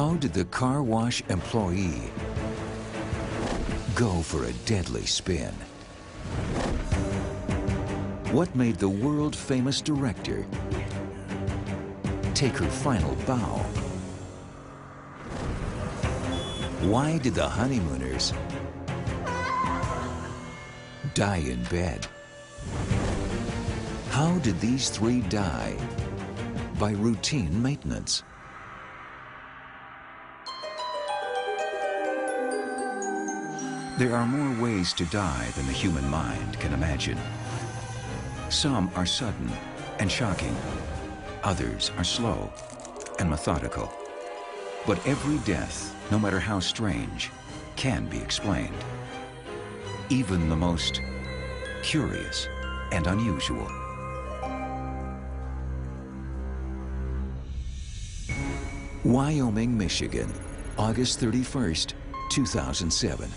How did the car wash employee go for a deadly spin? What made the world-famous director take her final bow? Why did the honeymooners die in bed? How did these three die by routine maintenance? There are more ways to die than the human mind can imagine. Some are sudden and shocking. Others are slow and methodical. But every death, no matter how strange, can be explained. Even the most curious and unusual. Wyoming, Michigan, August 31st, 2007.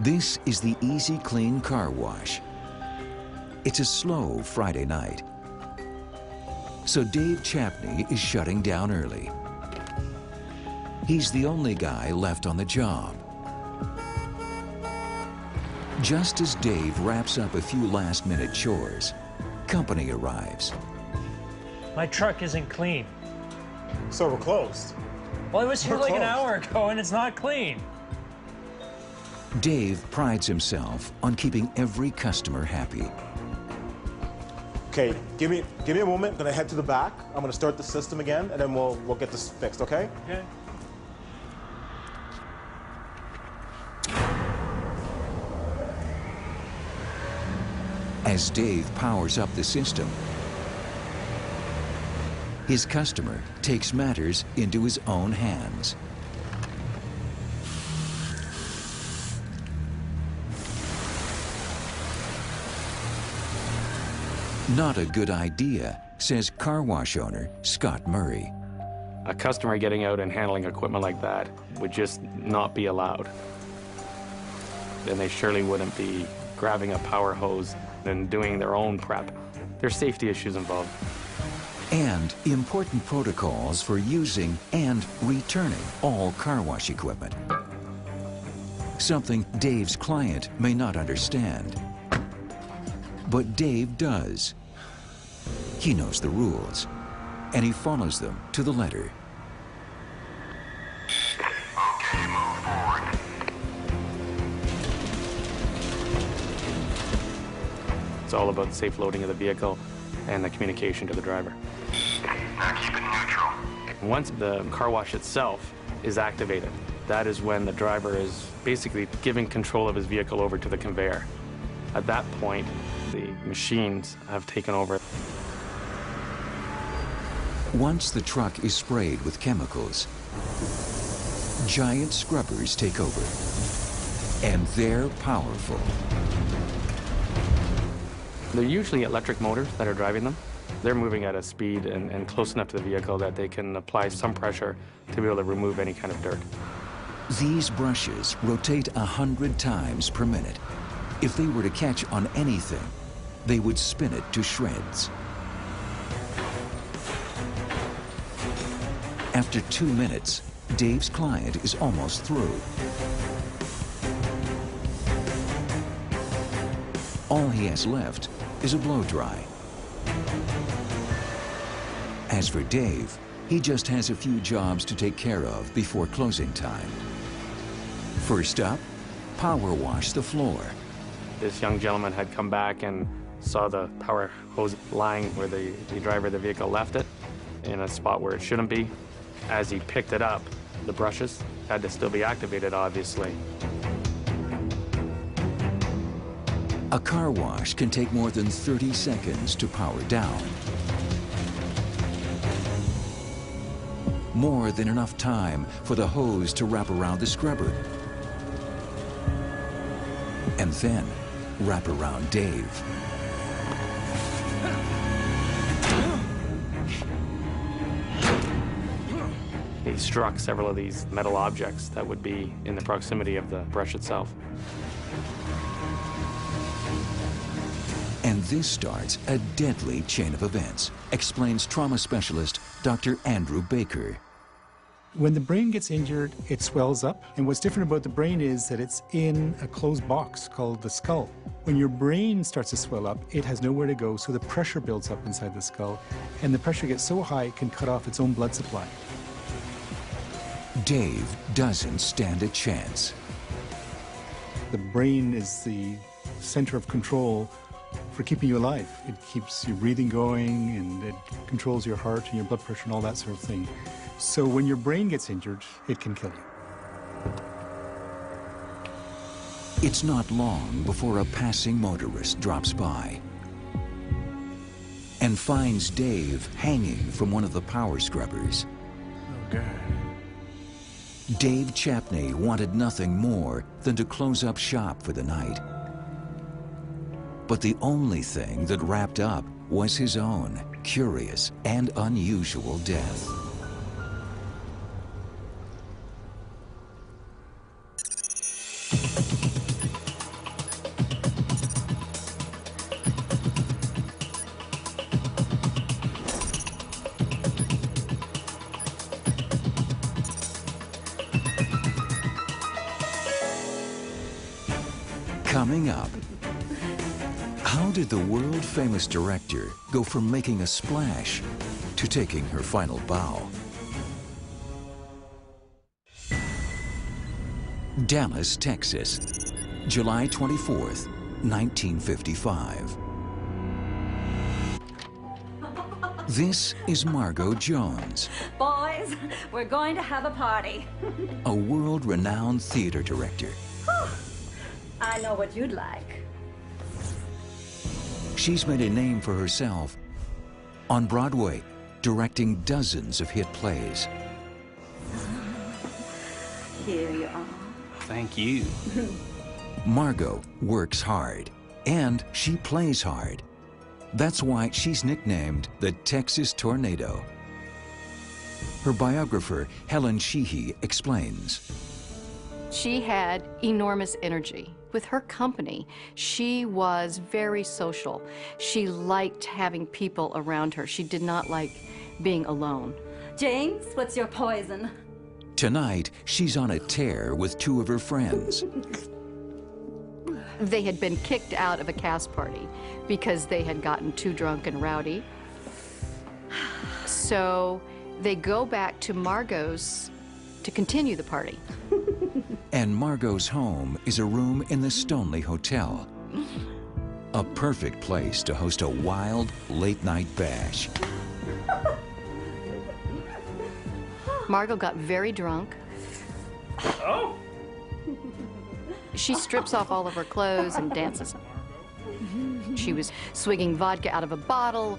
This is the Easy Clean Car Wash. It's a slow Friday night, so Dave Chapney is shutting down early. He's the only guy left on the job. Just as Dave wraps up a few last-minute chores, company arrives. My truck isn't clean. So we're closed. Well, I was here like an hour ago and it's not clean. Dave prides himself on keeping every customer happy. Okay, give me a moment. I'm gonna head to the back. I'm gonna start the system again, and then we'll get this fixed. Okay? Okay. As Dave powers up the system, his customer takes matters into his own hands. Not a good idea, says car wash owner Scott Murray. A customer getting out and handling equipment like that would just not be allowed. And they surely wouldn't be grabbing a power hose and doing their own prep. There's safety issues involved. And important protocols for using and returning all car wash equipment. Something Dave's client may not understand. But Dave does. He knows the rules, and he follows them to the letter. Okay, move forward. It's all about safe loading of the vehicle and the communication to the driver. Now keep it neutral. Once the car wash itself is activated, that is when the driver is basically giving control of his vehicle over to the conveyor. At that point, the machines have taken over. Once the truck is sprayed with chemicals, giant scrubbers take over, and they're powerful. They're usually electric motors that are driving them. They're moving at a speed and close enough to the vehicle that they can apply some pressure to be able to remove any kind of dirt. These brushes rotate 100 times per minute. If they were to catch on anything, they would spin it to shreds. After 2 minutes, Dave's client is almost through. All he has left is a blow dry. As for Dave, he just has a few jobs to take care of before closing time. First up, power wash the floor. This young gentleman had come back and saw the power hose lying where the driver of the vehicle left it, in a spot where it shouldn't be. As he picked it up, the brushes had to still be activated, obviously. A car wash can take more than 30 seconds to power down. More than enough time for the hose to wrap around the scrubber, and then wrap around Dave. He struck several of these metal objects that would be in the proximity of the brush itself. And This starts a deadly chain of events, explains trauma specialist Dr. Andrew Baker. When the brain gets injured, it swells up. And what's different about the brain is that it's in a closed box called the skull. When your brain starts to swell up, it has nowhere to go, so the pressure builds up inside the skull. And the pressure gets so high, it can cut off its own blood supply. Dave doesn't stand a chance. The brain is the center of control for keeping you alive. It keeps your breathing going, and it controls your heart and your blood pressure and all that sort of thing. So when your brain gets injured, it can kill you. It's not long before a passing motorist drops by and finds Dave hanging from one of the power scrubbers. Oh, God. Dave Chapney wanted nothing more than to close up shop for the night. But the only thing that wrapped up was his own curious and unusual death. Coming up, how did the world-famous director go from making a splash to taking her final bow? Dallas, Texas, July 24th, 1955. This is Margot Jones. Boys, we're going to have a party. A world-renowned theater director. I know what you'd like. She's made a name for herself on Broadway, directing dozens of hit plays. Here you are. Thank you. Margot works hard, and she plays hard. That's why she's nicknamed the Texas Tornado. Her biographer, Helen Sheehy, explains. She had enormous energy. With her company, she was very social. She liked having people around her. She did not like being alone. James, what's your poison? Tonight, she's on a tear with two of her friends. They had been kicked out of a cast party because they had gotten too drunk and rowdy. So they go back to Margot's to continue the party. And Margot's home is a room in the Stoneleigh Hotel, a perfect place to host a wild late-night bash. Margot got very drunk. Oh! She strips off all of her clothes and dances. She was swigging vodka out of a bottle.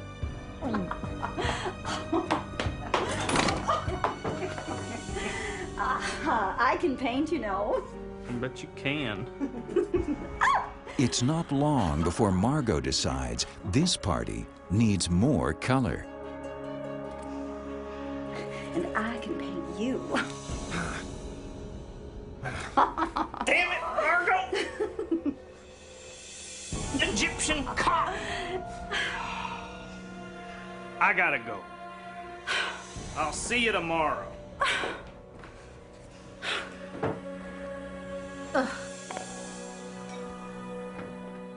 I can paint, you know. I bet you can. It's not long before Margot decides this party needs more color. And I can paint you. Damn it, Margot! Egyptian cop! I gotta go. I'll see you tomorrow.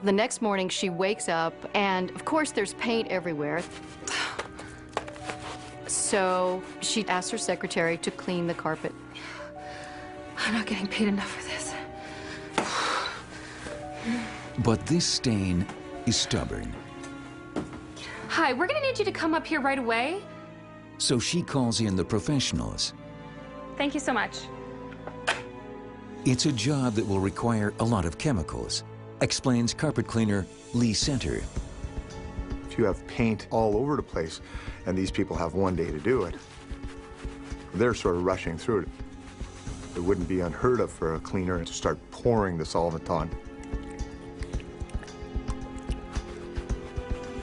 The next morning, she wakes up, and of course, there's paint everywhere. So she asks her secretary to clean the carpet. I'm not getting paid enough for this. But this stain is stubborn. Hi, we're gonna need you to come up here right away. So she calls in the professionals. Thank you so much. It's a job that will require a lot of chemicals, explains carpet cleaner Lee Center. If you have paint all over the place, and these people have one day to do it, they're sort of rushing through it. It wouldn't be unheard of for a cleaner to start pouring the solvent on.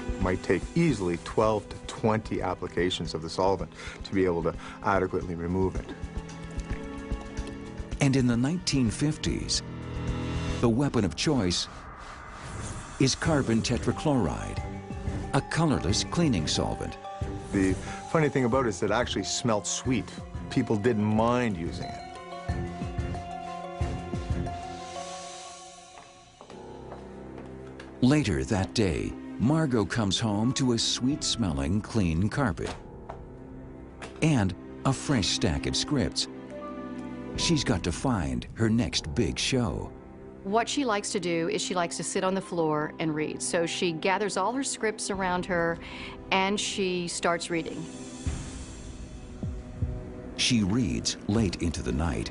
It might take easily 12 to 20 applications of the solvent to be able to adequately remove it. And in the 1950s, the weapon of choice is carbon tetrachloride, a colorless cleaning solvent. The funny thing about it is that it actually smelled sweet. People didn't mind using it. Later that day, Margot comes home to a sweet-smelling clean carpet and a fresh stack of scripts. She's got to find her next big show. What she likes to do is she likes to sit on the floor and read. So she gathers all her scripts around her and she starts reading. She reads late into the night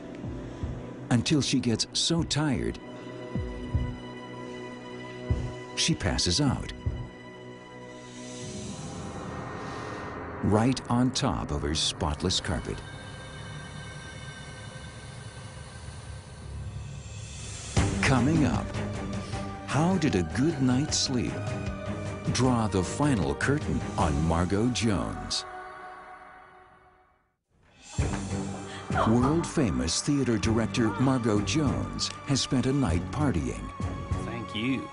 until she gets so tired she passes out right on top of her spotless carpet. Coming up, how did a good night's sleep draw the final curtain on Margot Jones? World-famous theater director Margot Jones has spent a night partying. Thank you.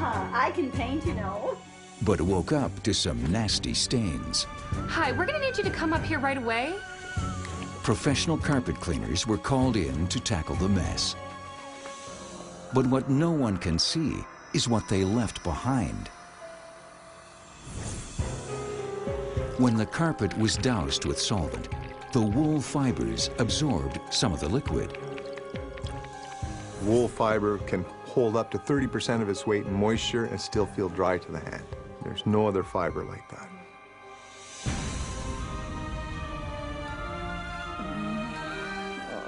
I can paint, you know. But woke up to some nasty stains. Hi, we're gonna need you to come up here right away. Professional carpet cleaners were called in to tackle the mess. But what no one can see is what they left behind. When the carpet was doused with solvent, the wool fibers absorbed some of the liquid. Wool fiber can hold up to 30% of its weight in moisture and still feel dry to the hand. There's no other fiber like that.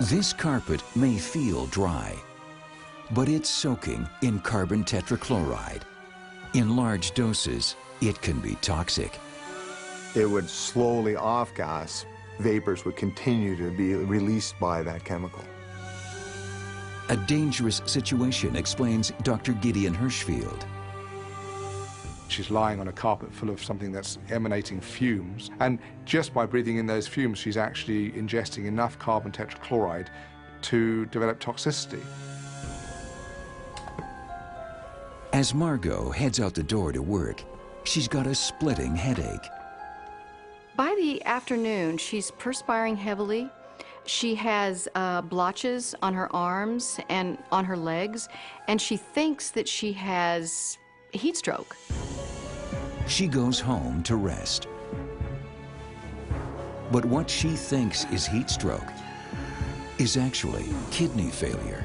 This carpet may feel dry, but it's soaking in carbon tetrachloride. In large doses, it can be toxic. It would slowly off-gas. Vapors would continue to be released by that chemical. A dangerous situation, explains Dr. Gideon Hirschfield. She's lying on a carpet full of something that's emanating fumes, and just by breathing in those fumes, she's actually ingesting enough carbon tetrachloride to develop toxicity. As Margot heads out the door to work, she's got a splitting headache. By the afternoon, she's perspiring heavily. She has blotches on her arms and on her legs, and she thinks that she has heat stroke. She goes home to rest. But what she thinks is heat stroke is actually kidney failure.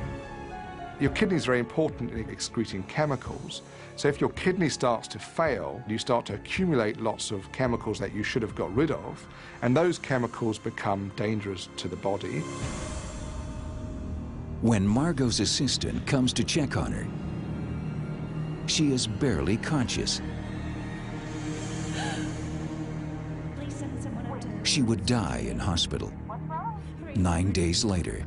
Your kidneys are very important in excreting chemicals. So if your kidney starts to fail, you start to accumulate lots of chemicals that you should have got rid of, and those chemicals become dangerous to the body. When Margot's assistant comes to check on her, she is barely conscious. She would die in hospital 9 days later.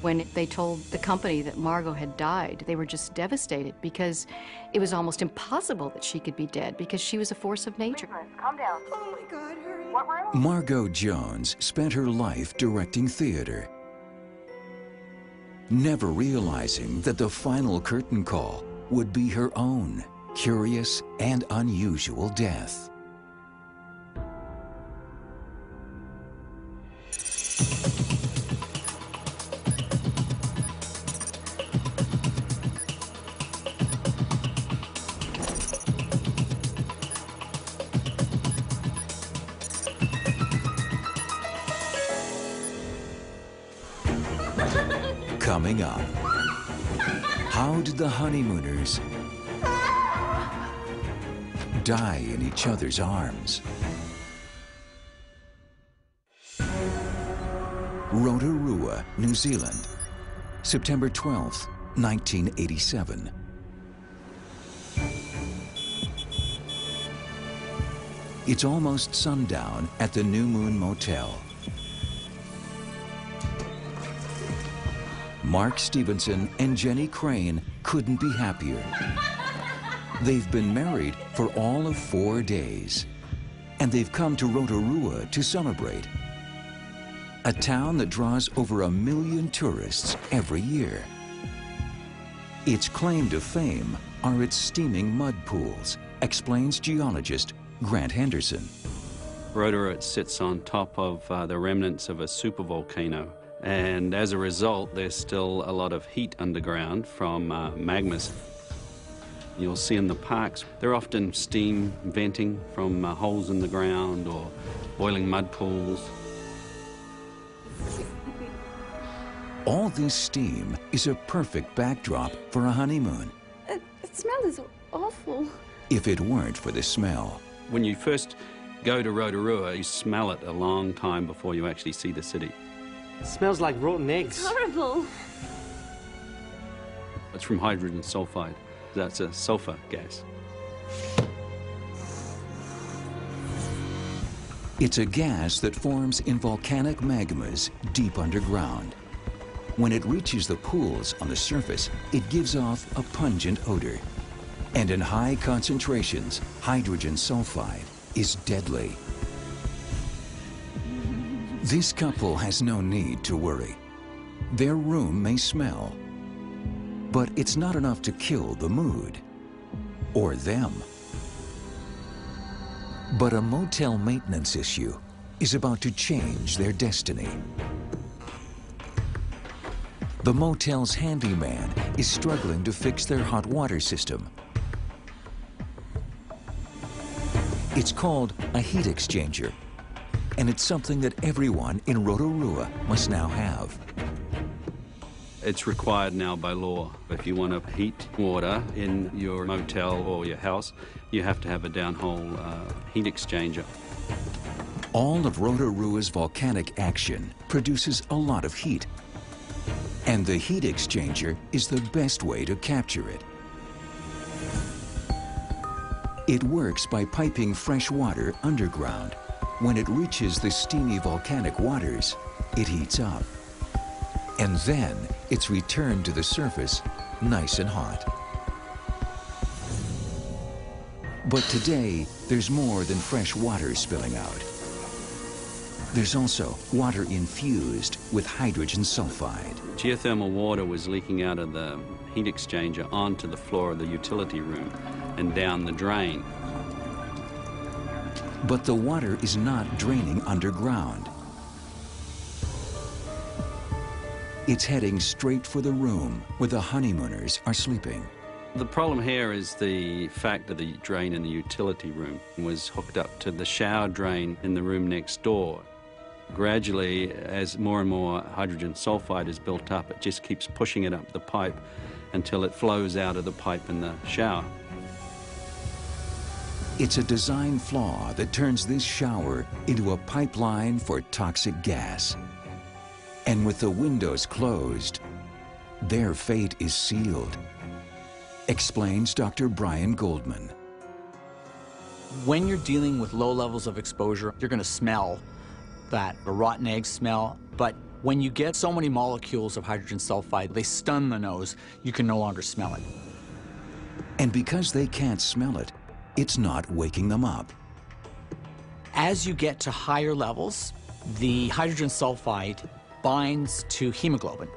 When they told the company that Margot had died, they were just devastated because it was almost impossible that she could be dead because she was a force of nature. Calm down. Oh my God, hurry. Margot Jones spent her life directing theater, never realizing that the final curtain call would be her own curious and unusual death. Coming up, how did the honeymooners die in each other's arms? Rotorua, New Zealand, September 12th, 1987. It's almost sundown at the New Moon Motel. Mark Stevenson and Jenny Crane couldn't be happier. They've been married for all of 4 days, and they've come to Rotorua to celebrate, a town that draws over 1 million tourists every year. Its claim to fame are its steaming mud pools, explains geologist Grant Henderson. Rotorua sits on top of the remnants of a supervolcano, and as a result there's still a lot of heat underground from magmas. You'll see in the parks, they're often steam venting from holes in the ground or boiling mud pools. All this steam is a perfect backdrop for a honeymoon. The smell is awful. If it weren't for the smell. When you first go to Rotorua, you smell it a long time before you actually see the city. It smells like rotten eggs. It's horrible. It's from hydrogen sulfide. That's a sulfur gas. It's a gas that forms in volcanic magmas deep underground. When it reaches the pools on the surface, it gives off a pungent odor. And in high concentrations, hydrogen sulfide is deadly. This couple has no need to worry. Their room may smell, but it's not enough to kill the mood, or them. But a motel maintenance issue is about to change their destiny. The motel's handyman is struggling to fix their hot water system. It's called a heat exchanger, and it's something that everyone in Rotorua must now have. It's required now by law. If you want to heat water in your motel or your house, you have to have a downhole heat exchanger. All of Rotorua's volcanic action produces a lot of heat, and the heat exchanger is the best way to capture it. It works by piping fresh water underground. When it reaches the steamy volcanic waters, it heats up. And then it's returned to the surface, nice and hot. But today, there's more than fresh water spilling out. There's also water infused with hydrogen sulfide. Geothermal water was leaking out of the heat exchanger onto the floor of the utility room and down the drain. But the water is not draining underground. It's heading straight for the room where the honeymooners are sleeping. The problem here is the fact that the drain in the utility room was hooked up to the shower drain in the room next door. Gradually, as more and more hydrogen sulfide is built up, it just keeps pushing it up the pipe until it flows out of the pipe in the shower. It's a design flaw that turns this shower into a pipeline for toxic gas. And with the windows closed, their fate is sealed, explains Dr. Brian Goldman. When you're dealing with low levels of exposure, you're going to smell that rotten egg smell, but when you get so many molecules of hydrogen sulfide, they stun the nose, you can no longer smell it. And because they can't smell it, it's not waking them up. As you get to higher levels, the hydrogen sulfide binds to hemoglobin,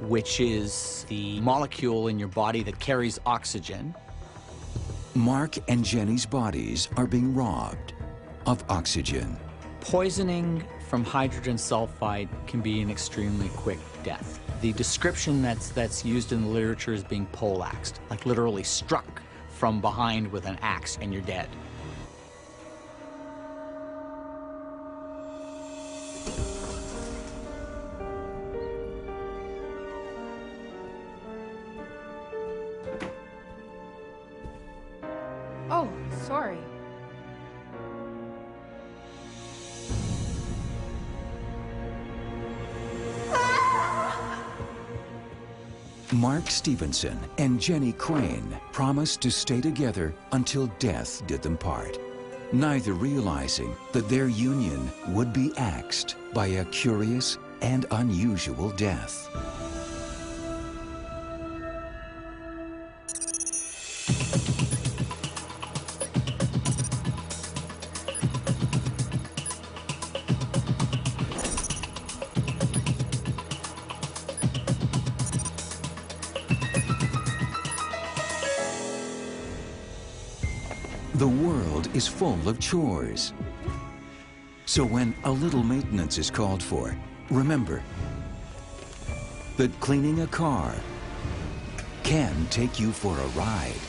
which is the molecule in your body that carries oxygen. Mark and Jenny's bodies are being robbed of oxygen. Poisoning from hydrogen sulfide can be an extremely quick death. The description that's used in the literature is being poleaxed, like literally struck from behind with an axe and you're dead. Mark Stevenson and Jenny Crane promised to stay together until death did them part, neither realizing that their union would be axed by a curious and unusual death. The world is full of chores. So when a little maintenance is called for, remember that cleaning a car can take you for a ride.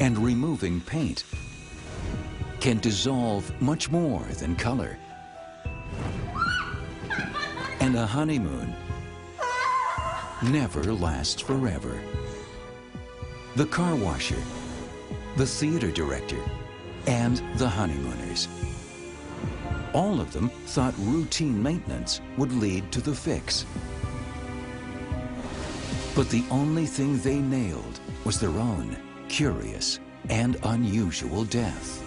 And removing paint can dissolve much more than color. And a honeymoon never lasts forever. The car washer, the theater director, and the honeymooners. All of them thought routine maintenance would lead to the fix. But the only thing they nailed was their own curious and unusual death.